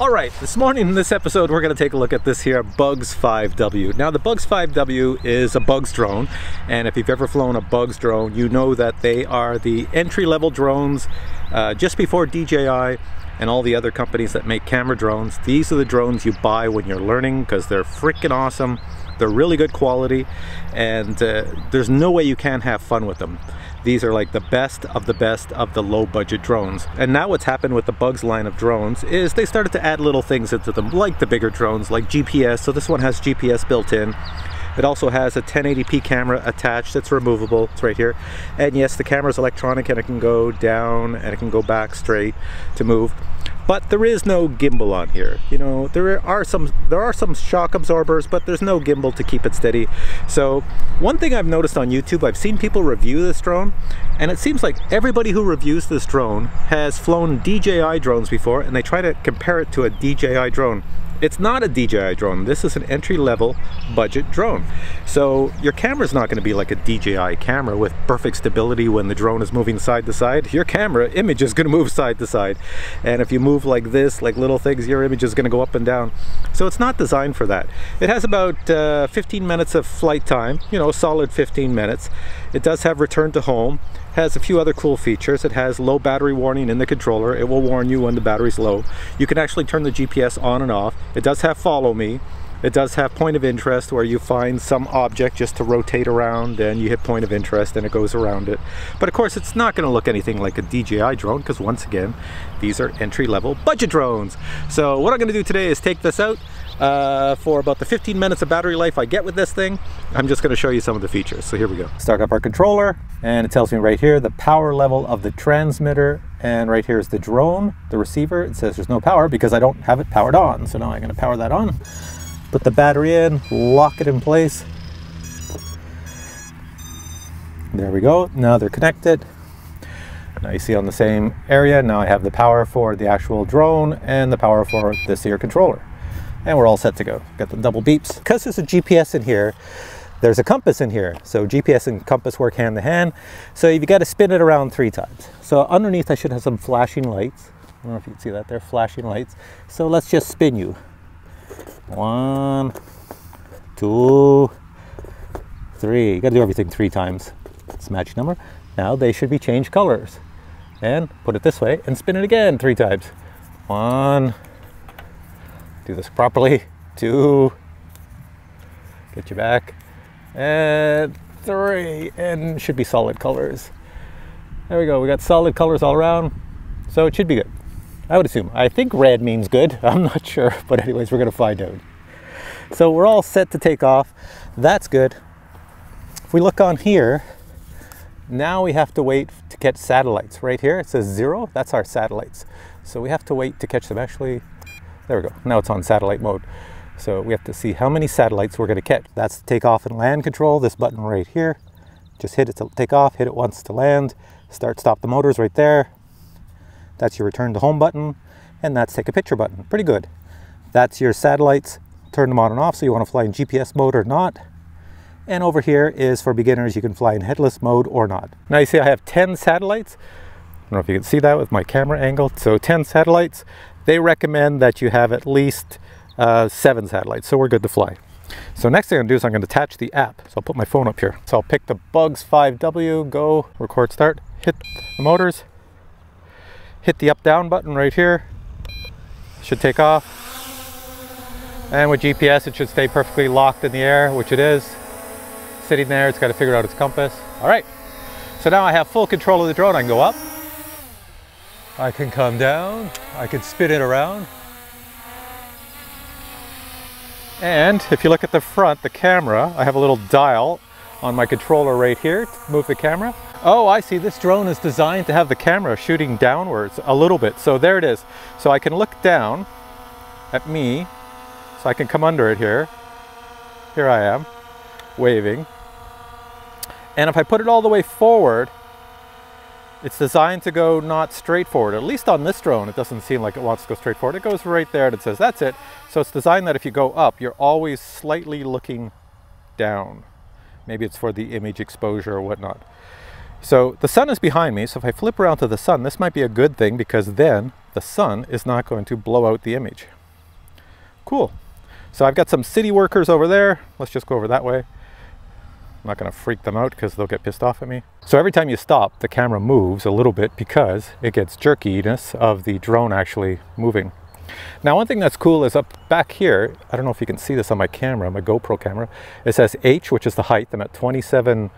Alright, this morning in this episode we're going to take a look at this here Bugs 5W. Now the Bugs 5W is a Bugs drone, and if you've ever flown a Bugs drone you know that they are the entry-level drones just before DJI and all the other companies that make camera drones. These are the drones you buy when you're learning because they're freaking awesome. They're really good quality, and there's no way you can't have fun with them. These are like the best of the low-budget drones. And now what's happened with the Bugs line of drones is they started to add little things into them, like the bigger drones, like GPS. So this one has GPS built in. It also has a 1080p camera attached. It's removable. It's right here. And yes, the camera's electronic and it can go down and it can go back straight to move. But there is no gimbal on here. You know, there are some shock absorbers, but there's no gimbal to keep it steady. So one thing I've noticed on YouTube, I've seen people review this drone, and it seems like everybody who reviews this drone has flown DJI drones before, and they try to compare it to a DJI drone. It's not a DJI drone. This is an entry-level budget drone. So your camera's not going to be like a DJI camera with perfect stability when the drone is moving side to side. Your camera image is going to move side to side. And if you move like this, like little things, your image is going to go up and down. So it's not designed for that. It has about 15 minutes of flight time, you know, solid 15 minutes. It does have return to home. Has a few other cool features. It has low battery warning in the controller. It will warn you when the battery's low. You can actually turn the GPS on and off. It does have follow me. It does have point of interest, where you find some object just to rotate around and you hit point of interest and it goes around it. But of course it's not going to look anything like a DJI drone because once again these are entry-level budget drones. So what I'm going to do today is take this out for about the 15 minutes of battery life I get with this thing. I'm just going to show you some of the features. So here we go. Start up our controller, and it tells me right here the power level of the transmitter, and right here is the drone, the receiver. It says there's no power because I don't have it powered on. So now I'm going to power that on. Put the battery in, lock it in place. There we go. Now they're connected. Now you see on the same area, now I have the power for the actual drone and the power for this here controller. And we're all set to go. Got the double beeps. Because there's a GPS in here, there's a compass in here. So GPS and compass work hand to hand. So you've got to spin it around 3 times. So underneath I should have some flashing lights. I don't know if you can see that there, flashing lights. So let's just spin you. 1, 2, 3. You got to do everything 3 times. It's match number. Now they should be changed colors. And put it this way and spin it again 3 times. 1. Do this properly. 2. Get you back. And 3. And should be solid colors. There we go. We got solid colors all around. So it should be good. I would assume. I think red means good. I'm not sure. But anyways, we're going to find out. So we're all set to take off. That's good. If we look on here, now we have to wait to catch satellites. Right here, it says 0. That's our satellites. So we have to wait to catch them. Actually, there we go. Now it's on satellite mode. So we have to see how many satellites we're going to catch. That's the take off and land control. This button right here. Just hit it to take off. Hit it once to land. Start, stop the motors right there. That's your return to home button, and that's take a picture button. Pretty good. That's your satellites. Turn them on and off, so you want to fly in GPS mode or not. And over here is for beginners, you can fly in headless mode or not. Now you see I have 10 satellites. I don't know if you can see that with my camera angle. So 10 satellites. They recommend that you have at least 7 satellites, so we're good to fly. So next thing I'm going to do is I'm going to attach the app. So I'll put my phone up here. So I'll pick the Bugs 5W, go, record start, hit the motors. Hit the up-down button right here. Should take off. And with GPS, it should stay perfectly locked in the air, which it is. Sitting there, it's got to figure out its compass. All right. So now I have full control of the drone. I can go up. I can come down. I can spin it around. And if you look at the front, the camera, I have a little dial on my controller right here to move the camera. Oh, I see. This drone is designed to have the camera shooting downwards a little bit. So there it is. So I can look down at me. So I can come under it here. Here I am, waving. And if I put it all the way forward, it's designed to go not straight forward. At least on this drone, it doesn't seem like it wants to go straight forward. It goes right there and it says, that's it. So it's designed that if you go up, you're always slightly looking down. Maybe it's for the image exposure or whatnot. So the sun is behind me, so if I flip around to the sun, this might be a good thing because then the sun is not going to blow out the image. Cool. So I've got some city workers over there. Let's just go over that way. I'm not going to freak them out because they'll get pissed off at me. So every time you stop, the camera moves a little bit because it gets jerkiness of the drone actually moving. Now, one thing that's cool is up back here, I don't know if you can see this on my camera, my GoPro camera, it says H, which is the height. I'm at 27,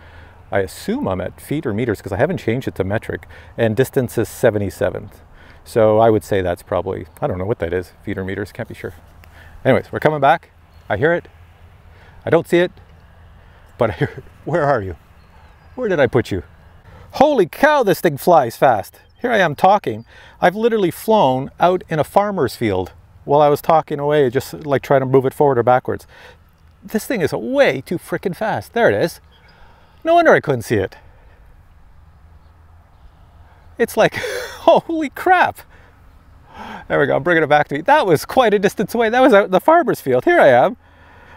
I assume I'm at feet or meters because I haven't changed it to metric, and distance is 77. So I would say that's probably, I don't know what that is, feet or meters, can't be sure. Anyways, we're coming back. I hear it. I don't see it, but I hear it. Where are you? Where did I put you? Holy cow, this thing flies fast. Here I am talking. I've literally flown out in a farmer's field while I was talking away, just like trying to move it forward or backwards. This thing is way too freaking fast. There it is. No wonder I couldn't see it. It's like, holy crap. There we go, I'm bringing it back to me. That was quite a distance away. That was out in the farmer's field. Here I am.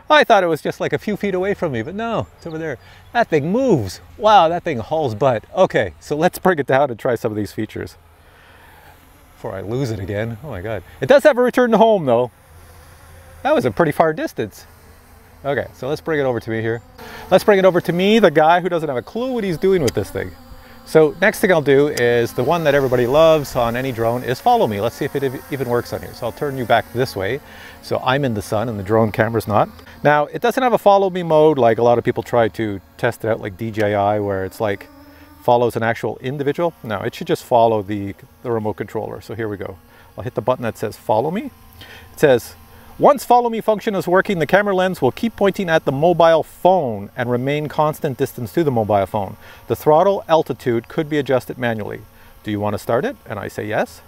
I thought it was just like a few feet away from me, but no, it's over there. That thing moves. Wow, that thing hauls butt. Okay, so let's bring it down and try some of these features before I lose it again. Oh my God. It does have a return to home though. That was a pretty far distance. Okay, so let's bring it over to me here. Let's bring it over to me, the guy who doesn't have a clue what he's doing with this thing. So next thing I'll do is the one that everybody loves on any drone is follow me. Let's see if it even works on here. So I'll turn you back this way. So I'm in the sun and the drone camera's not. Now it doesn't have a follow me mode like a lot of people try to test it out like DJI where it's like follows an actual individual. No, it should just follow the remote controller. So here we go. I'll hit the button that says follow me. It says, once follow me function is working, the camera lens will keep pointing at the mobile phone and remain constant distance to the mobile phone. The throttle altitude could be adjusted manually. Do you want to start it? And I say yes.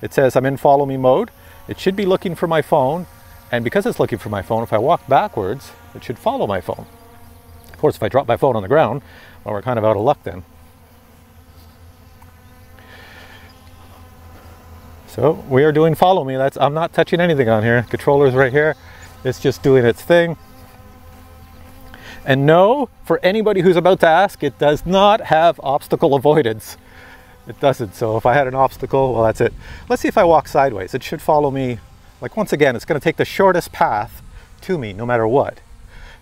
It says I'm in follow me mode. It should be looking for my phone. And because it's looking for my phone, if I walk backwards, it should follow my phone. Of course, if I drop my phone on the ground, well, we're kind of out of luck then. So we are doing follow me. That's, I'm not touching anything on here. Controller's right here. It's just doing its thing. And no, for anybody who's about to ask, it does not have obstacle avoidance. It doesn't. So if I had an obstacle, well, that's it. Let's see if I walk sideways. It should follow me. Like once again, it's going to take the shortest path to me, no matter what.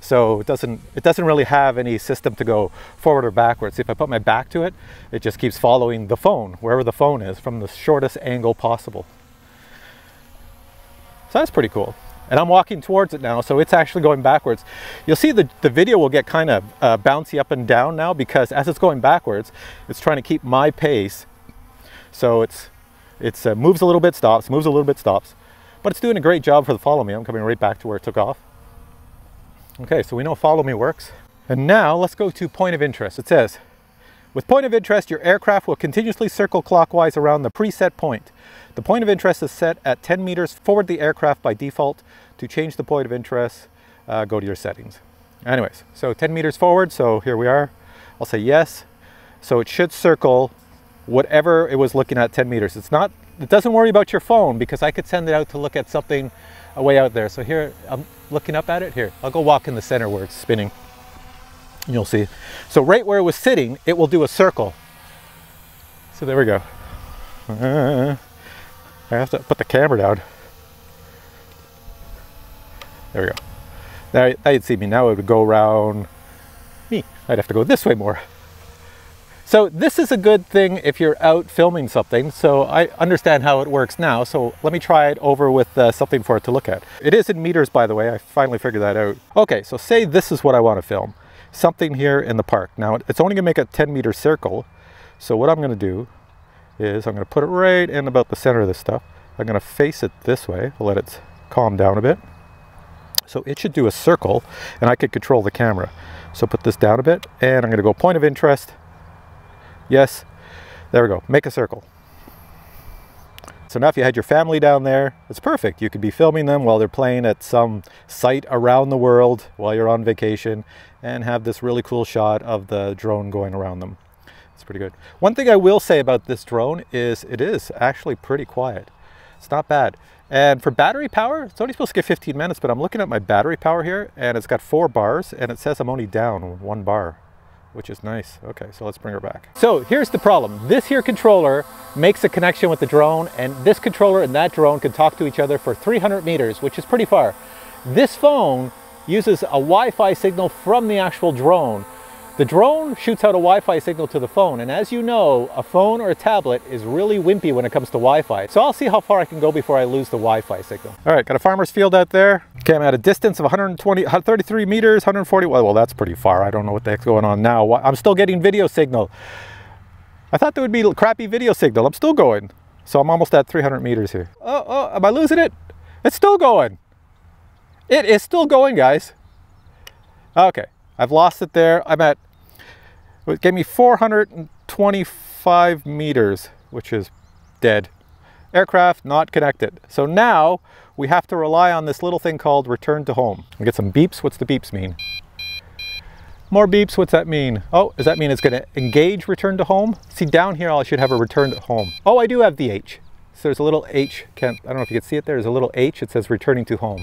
So it doesn't really have any system to go forward or backwards. If I put my back to it, it just keeps following the phone, wherever the phone is, from the shortest angle possible. So that's pretty cool. And I'm walking towards it now, so it's actually going backwards. You'll see the video will get kind of bouncy up and down now because as it's going backwards, it's trying to keep my pace. So it moves a little bit, stops, moves a little bit, stops. But it's doing a great job for the follow me. I'm coming right back to where it took off. Okay, so we know follow me works. And now let's go to point of interest. It says, with point of interest, your aircraft will continuously circle clockwise around the preset point. The point of interest is set at 10 meters forward the aircraft by default. To change the point of interest, go to your settings. Anyways, so 10 meters forward, so here we are. I'll say yes. So it should circle whatever it was looking at 10 meters. It doesn't worry about your phone because I could send it out to look at something way out there. So here, I'm looking up at it here. I'll go walk in the center where it's spinning. You'll see. So right where it was sitting, it will do a circle. So there we go. I have to put the camera down. There we go. Now you'd see me. Now it would go around me. I'd have to go this way more. So this is a good thing if you're out filming something. So I understand how it works now. So let me try it over with something for it to look at. It is in meters, by the way. I finally figured that out. Okay, so say this is what I want to film. Something here in the park. Now it's only gonna make a 10 meter circle. So what I'm gonna do is I'm gonna put it right in about the center of this stuff. I'm gonna face it this way, let it calm down a bit. So it should do a circle and I could control the camera. So put this down a bit and I'm gonna go point of interest. Yes, there we go, make a circle. So now if you had your family down there, it's perfect. You could be filming them while they're playing at some site around the world while you're on vacation and have this really cool shot of the drone going around them. It's pretty good. One thing I will say about this drone is it is actually pretty quiet. It's not bad. And for battery power, it's only supposed to get 15 minutes, but I'm looking at my battery power here and it's got 4 bars and it says I'm only down 1 bar. which is nice. Okay, so let's bring her back. So here's the problem. This here controller makes a connection with the drone, and this controller and that drone can talk to each other for 300 meters, which is pretty far. This phone uses a Wi-Fi signal from the actual drone. The drone shoots out a Wi-Fi signal to the phone, and as you know, a phone or a tablet is really wimpy when it comes to Wi-Fi. So I'll see how far I can go before I lose the Wi-Fi signal. All right, got a farmer's field out there. Okay, I'm at a distance of 133 meters, 140, well, that's pretty far. I don't know what the heck's going on now. I'm still getting video signal. I thought there would be crappy video signal. I'm still going. So I'm almost at 300 meters here. Oh, am I losing it? It's still going. It is still going, guys. Okay. I've lost it there. I'm at, it gave me 425 meters, which is dead. Aircraft not connected. So now we have to rely on this little thing called return to home. I'll get some beeps. What's the beeps mean? More beeps. What's that mean? Oh, does that mean it's going to engage return to home? See, down here I should have a return to home. Oh, I do have the H. So there's a little H. I don't know if you can see it there. There's a little H. It says returning to home.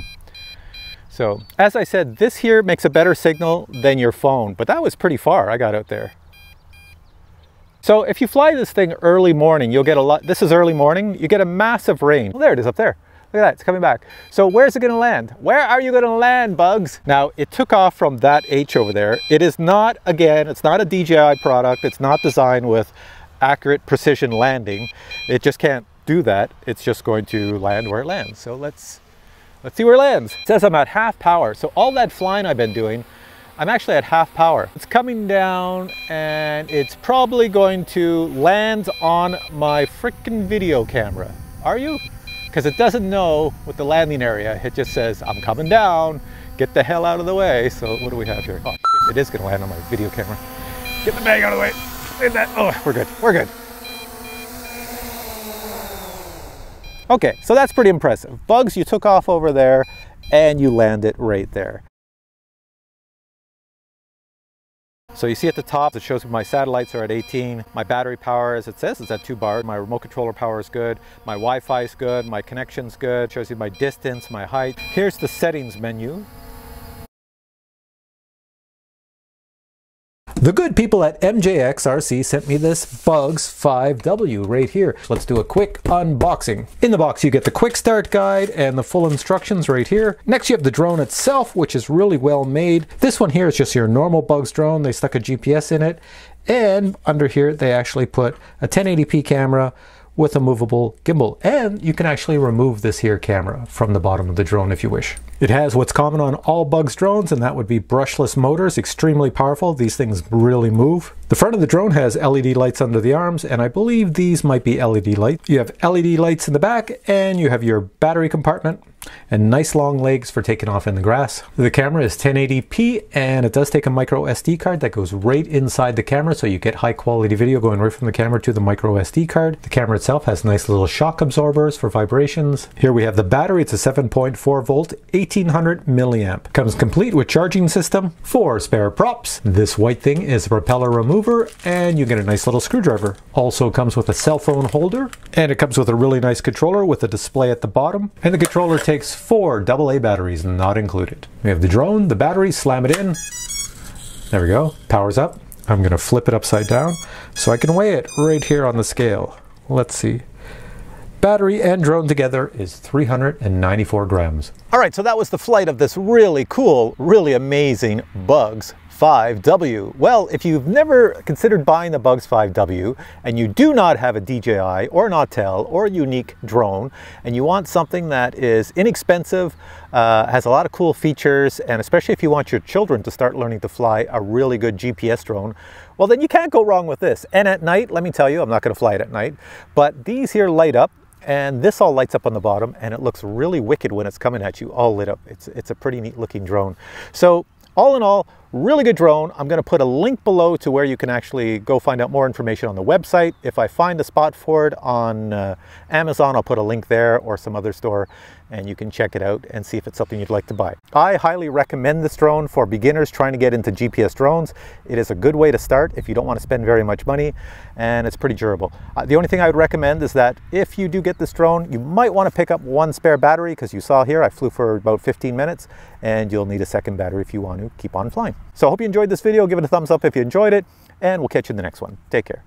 So, as I said, this here makes a better signal than your phone, but that was pretty far I got out there. So if you fly this thing early morning, you'll get a lot, this is early morning, you get a massive range. Well, there it is up there. Look at that, it's coming back. So where's it gonna land? Where are you gonna land, Bugs? Now, it took off from that H over there. It is not, again, it's not a DJI product. It's not designed with accurate precision landing. It just can't do that. It's just going to land where it lands. So let's see where it lands. It says I'm at half power. So all that flying I've been doing, I'm actually at half power. It's coming down and it's probably going to land on my frickin' video camera. Are you? Because it doesn't know what the landing area. It just says, I'm coming down, get the hell out of the way. So what do we have here? Oh, shit, it is gonna land on my video camera. Get the bag out of the way. Get that. Oh, we're good, we're good. Okay, so that's pretty impressive. Bugs, you took off over there and you landed right there. So you see at the top, it shows my satellites are at 18. My battery power, as it says, is at 2 bars. My remote controller power is good. My Wi-Fi is good. My connection's good. It shows you my distance, my height. Here's the settings menu. The good people at MJXRC sent me this Bugs 5W right here. Let's do a quick unboxing. In the box you get the quick start guide and the full instructions right here. Next you have the drone itself, which is really well made. This one here is just your normal Bugs drone. They stuck a GPS in it, and under here they actually put a 1080p camera with a movable gimbal, and you can actually remove this here camera from the bottom of the drone if you wish. It has what's common on all Bugs drones, and that would be brushless motors, extremely powerful. These things really move. The front of the drone has LED lights under the arms, and I believe these might be LED lights. You have LED lights in the back, and you have your battery compartment, and nice long legs for taking off in the grass. The camera is 1080p, and it does take a micro SD card that goes right inside the camera, so you get high quality video going right from the camera to the micro SD card. The camera itself has nice little shock absorbers for vibrations. Here we have the battery. It's a 7.4 volt, 1800 milliamp. Comes complete with charging system, 4 spare props. This white thing is a propeller remover, and you get a nice little screwdriver. Also comes with a cell phone holder, and it comes with a really nice controller with a display at the bottom, and the controller takes 4 AA batteries not included. We have the drone, the battery, slam it in. There we go, powers up. I'm gonna flip it upside down so I can weigh it right here on the scale. Let's see. Battery and drone together is 394 grams. All right, so that was the flight of this really cool, really amazing Bugs 5W. Well, if you've never considered buying the Bugs 5W and you do not have a DJI or an Autel or a unique drone, and you want something that is inexpensive, has a lot of cool features, and especially if you want your children to start learning to fly a really good GPS drone, well then you can't go wrong with this. And at night, let me tell you, I'm not going to fly it at night, but these here light up. And this all lights up on the bottom, and it looks really wicked when it's coming at you, all lit up. It's a pretty neat looking drone. So all in all, really good drone. I'm gonna put a link below to where you can actually go find out more information on the website. If I find a spot for it on Amazon, I'll put a link there or some other store, and you can check it out and see if it's something you'd like to buy. I highly recommend this drone for beginners trying to get into GPS drones. It is a good way to start if you don't want to spend very much money, and it's pretty durable. The only thing I would recommend is that if you do get this drone, you might want to pick up 1 spare battery, because you saw here I flew for about 15 minutes, and you'll need a second battery if you want want to keep on flying. So I hope you enjoyed this video. Give it a thumbs up if you enjoyed it, and we'll catch you in the next one. Take care.